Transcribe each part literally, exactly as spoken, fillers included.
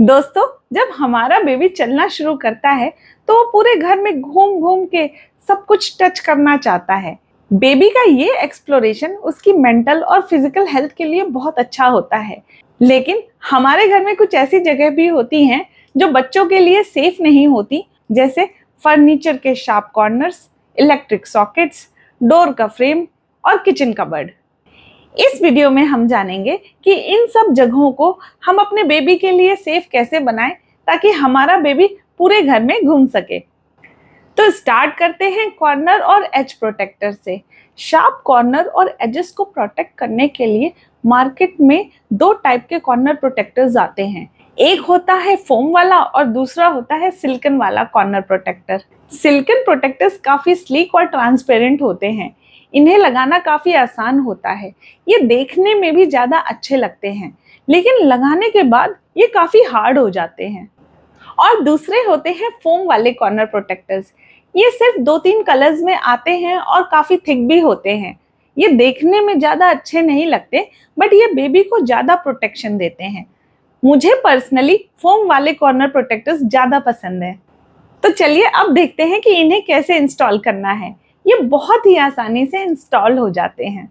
दोस्तों, जब हमारा बेबी चलना शुरू करता है तो वो पूरे घर में घूम घूम के सब कुछ टच करना चाहता है। बेबी का ये एक्सप्लोरेशन उसकी मेंटल और फिजिकल हेल्थ के लिए बहुत अच्छा होता है। लेकिन हमारे घर में कुछ ऐसी जगह भी होती हैं जो बच्चों के लिए सेफ नहीं होती, जैसे फर्नीचर के sharp corners, electric sockets, door का फ्रेम और किचन कबर्ड। इस वीडियो में हम जानेंगे कि इन सब जगहों को हम अपने बेबी के लिए सेफ कैसे बनाएं ताकि हमारा बेबी पूरे घर में घूम सके। तो स्टार्ट करते हैं कॉर्नर और एज प्रोटेक्टर से। शार्प कॉर्नर और एजेस को प्रोटेक्ट करने के लिए मार्केट में दो टाइप के कॉर्नर प्रोटेक्टर्स आते हैं। एक होता है फोम वाला और दूसरा होता है सिल्कन वाला कॉर्नर प्रोटेक्टर। सिल्कन प्रोटेक्टर्स काफी स्लीक और ट्रांसपेरेंट होते हैं। इन्हें लगाना काफ़ी आसान होता है। ये देखने में भी ज़्यादा अच्छे लगते हैं, लेकिन लगाने के बाद ये काफ़ी हार्ड हो जाते हैं। और दूसरे होते हैं फोम वाले कॉर्नर प्रोटेक्टर्स। ये सिर्फ दो तीन कलर्स में आते हैं और काफ़ी थिक भी होते हैं। ये देखने में ज़्यादा अच्छे नहीं लगते, बट ये बेबी को ज़्यादा प्रोटेक्शन देते हैं। मुझे पर्सनली फोम वाले कॉर्नर प्रोटेक्टर्स ज़्यादा पसंद हैं। तो चलिए अब देखते हैं कि इन्हें कैसे इंस्टॉल करना है। ये बहुत ही आसानी से इंस्टॉल हो जाते हैं।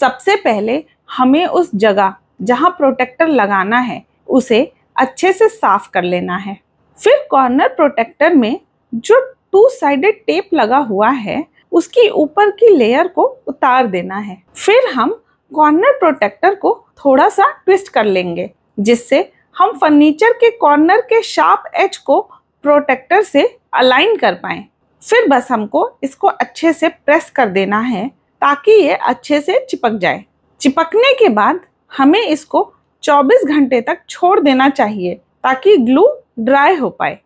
सबसे पहले हमें उस जगह जहां प्रोटेक्टर लगाना है उसे अच्छे से साफ कर लेना है। फिर कॉर्नर प्रोटेक्टर में जो टू साइडेड टेप लगा हुआ है उसकी ऊपर की लेयर को उतार देना है। फिर हम कॉर्नर प्रोटेक्टर को थोड़ा सा ट्विस्ट कर लेंगे, जिससे हम फर्नीचर के कॉर्नर के शार्प एज को प्रोटेक्टर से अलाइन कर पाएं। फिर बस हमको इसको अच्छे से प्रेस कर देना है ताकि ये अच्छे से चिपक जाए। चिपकने के बाद हमें इसको चौबीस घंटे तक छोड़ देना चाहिए ताकि ग्लू ड्राई हो पाए।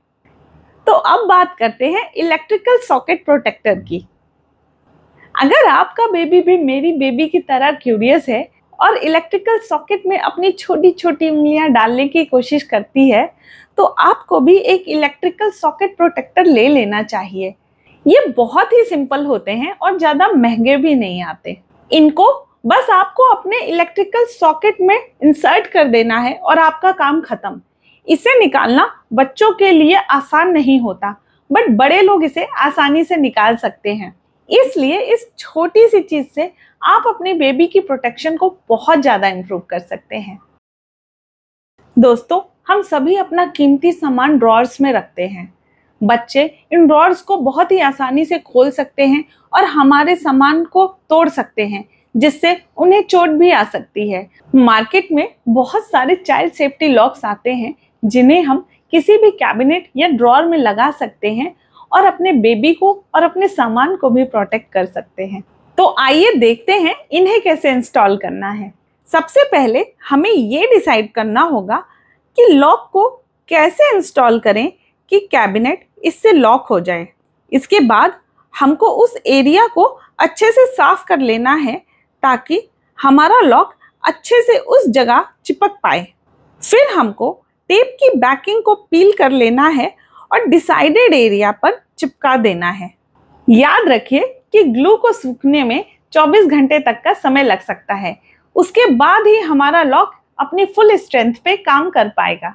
तो अब बात करते हैं इलेक्ट्रिकल सॉकेट प्रोटेक्टर की। अगर आपका बेबी भी मेरी बेबी की तरह क्यूरियस है और इलेक्ट्रिकल सॉकेट में अपनी छोटी छोटी उंगलियां डालने की कोशिश करती है, तो आपको भी एक इलेक्ट्रिकल सॉकेट प्रोटेक्टर ले लेना चाहिए। ये बहुत ही सिंपल होते हैं और ज़्यादा महंगे भी नहीं आते। इनको बस आपको अपने इलेक्ट्रिकल सॉकेट में इंसर्ट कर देना है और आपका काम खत्म। इसे निकालना बच्चों के लिए आसान नहीं होता, बट बड़े लोग इसे आसानी से निकाल सकते हैं। इसलिए इस छोटी सी चीज़ से आप अपने बेबी की प्रोटेक्शन को बहुत ज़्यादा इम्प्रूव कर सकते हैं। दोस्तों, हम सभी अपना कीमती सामान ड्रॉर्स में रखते हैं। बच्चे इन ड्रॉर्स को बहुत ही आसानी से खोल सकते हैं और हमारे सामान को तोड़ सकते हैं, जिससे उन्हें चोट भी आ सकती है। मार्केट में बहुत सारे चाइल्ड सेफ्टी लॉक्स आते हैं, जिन्हें हम किसी भी कैबिनेट या ड्रॉर में लगा सकते हैं और अपने बेबी को और अपने सामान को भी प्रोटेक्ट कर सकते हैं। तो आइए देखते हैं इन्हें कैसे इंस्टॉल करना है। सबसे पहले हमें ये डिसाइड करना होगा कि लॉक को कैसे इंस्टॉल करें कि कैबिनेट इससे लॉक हो जाए। इसके बाद हमको उस एरिया को अच्छे से साफ कर लेना है ताकि हमारा लॉक अच्छे से उस जगह चिपक पाए। फिर हमको टेप की बैकिंग को पील कर लेना है और डिसाइडेड एरिया पर चिपका देना है। याद रखिए कि ग्लू को सूखने में चौबीस घंटे तक का समय लग सकता है। उसके बाद ही हमारा लॉक अपनी फुल स्ट्रेंथ पे काम कर पाएगा।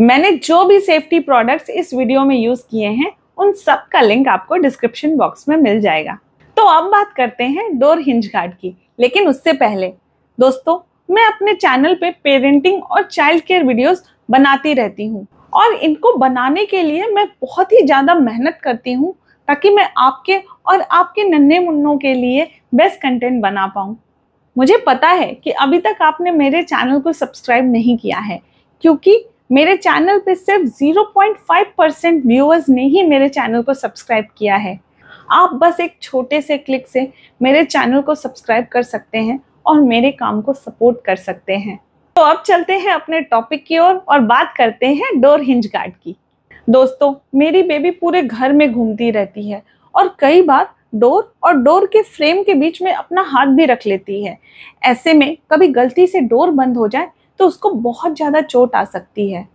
मैंने जो भी सेफ्टी प्रोडक्ट्स इस वीडियो में यूज़ किए हैं उन सब का लिंक आपको डिस्क्रिप्शन बॉक्स में मिल जाएगा। तो अब बात करते हैं डोर हिंज गार्ड की। लेकिन उससे पहले दोस्तों, मैं अपने चैनल पे पेरेंटिंग और चाइल्ड केयर वीडियोज़ बनाती रहती हूँ और इनको बनाने के लिए मैं बहुत ही ज़्यादा मेहनत करती हूँ ताकि मैं आपके और आपके नन्हे मुन्नों के लिए बेस्ट कंटेंट बना पाऊँ। मुझे पता है कि अभी तक आपने मेरे चैनल को सब्सक्राइब नहीं किया है, क्योंकि मेरे चैनल पे सिर्फ zero point five percent viewers ने ही मेरे चैनल को सब्सक्राइब किया है। आप बस एक छोटे से क्लिक से मेरे चैनल को सब्सक्राइब कर सकते हैं और मेरे काम को सपोर्ट कर सकते हैं। तो अब चलते हैं अपने टॉपिक की ओर और, और बात करते हैं डोर हिंज गार्ड की। दोस्तों, मेरी बेबी पूरे घर में घूमती रहती है और कई बार डोर और डोर के फ्रेम के बीच में अपना हाथ भी रख लेती है। ऐसे में कभी गलती से डोर बंद हो जाए तो उसको बहुत ज़्यादा चोट आ सकती है।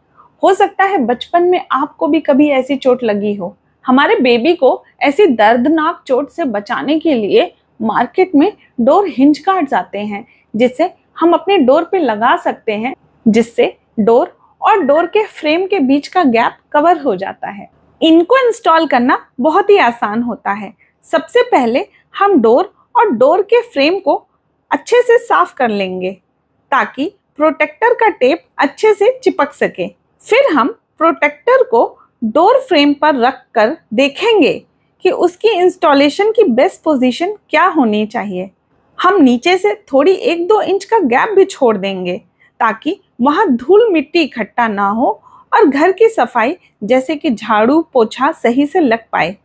हो सकता है बचपन में आपको भी कभी ऐसी चोट लगी हो। हमारे बेबी को ऐसी दर्दनाक चोट से बचाने के लिए मार्केट में डोर हिंज गार्ड्स आते हैं, जिसे हम अपने डोर पे लगा सकते हैं, जिससे डोर और डोर के फ्रेम के बीच का गैप कवर हो जाता है। इनको इंस्टॉल करना बहुत ही आसान होता है। सबसे पहले हम डोर और डोर के फ्रेम को अच्छे से साफ कर लेंगे ताकि प्रोटेक्टर का टेप अच्छे से चिपक सके। फिर हम प्रोटेक्टर को डोर फ्रेम पर रख कर देखेंगे कि उसकी इंस्टॉलेशन की बेस्ट पोजीशन क्या होनी चाहिए। हम नीचे से थोड़ी एक दो इंच का गैप भी छोड़ देंगे ताकि वहाँ धूल मिट्टी इकट्ठा ना हो और घर की सफाई जैसे कि झाड़ू पोछा सही से लग पाए।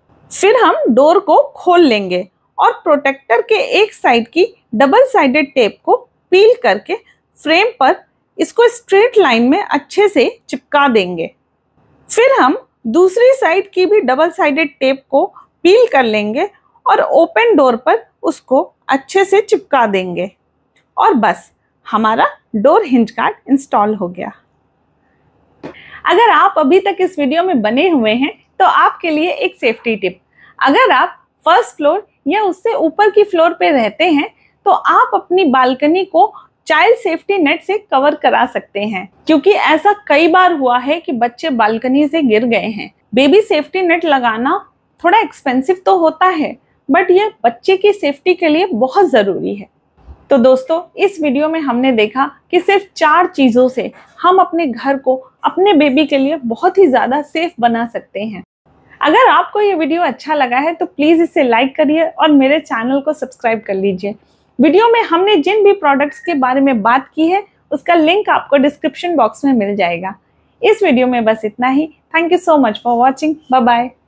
फिर हम डोर को खोल लेंगे और प्रोटेक्टर के एक साइड की डबल साइडेड टेप को पील करके फ्रेम पर इसको स्ट्रेट लाइन में अच्छे से चिपका देंगे। फिर हम दूसरी साइड की भी डबल साइडेड टेप को पील कर लेंगे और ओपन डोर पर उसको अच्छे से चिपका देंगे और बस हमारा डोर हिंज गार्ड इंस्टॉल हो गया। अगर आप अभी तक इस वीडियो में बने हुए हैं तो आपके लिए एक सेफ्टी टिप। अगर आप फर्स्ट फ्लोर या उससे ऊपर की फ्लोर पे रहते हैं तो आप अपनी बालकनी को चाइल्ड सेफ्टी नेट से कवर करा सकते हैं, क्योंकि ऐसा कई बार हुआ है कि बच्चे बालकनी से गिर गए हैं। बेबी सेफ्टी नेट लगाना थोड़ा एक्सपेंसिव तो होता है, बट ये बच्चे की सेफ्टी के लिए बहुत ज़रूरी है। तो दोस्तों, इस वीडियो में हमने देखा कि सिर्फ चार चीज़ों से हम अपने घर को अपने बेबी के लिए बहुत ही ज़्यादा सेफ बना सकते हैं। अगर आपको ये वीडियो अच्छा लगा है तो प्लीज़ इसे लाइक करिए और मेरे चैनल को सब्सक्राइब कर लीजिए। वीडियो में हमने जिन भी प्रोडक्ट्स के बारे में बात की है उसका लिंक आपको डिस्क्रिप्शन बॉक्स में मिल जाएगा। इस वीडियो में बस इतना ही। Thank you so much for watching. Bye bye.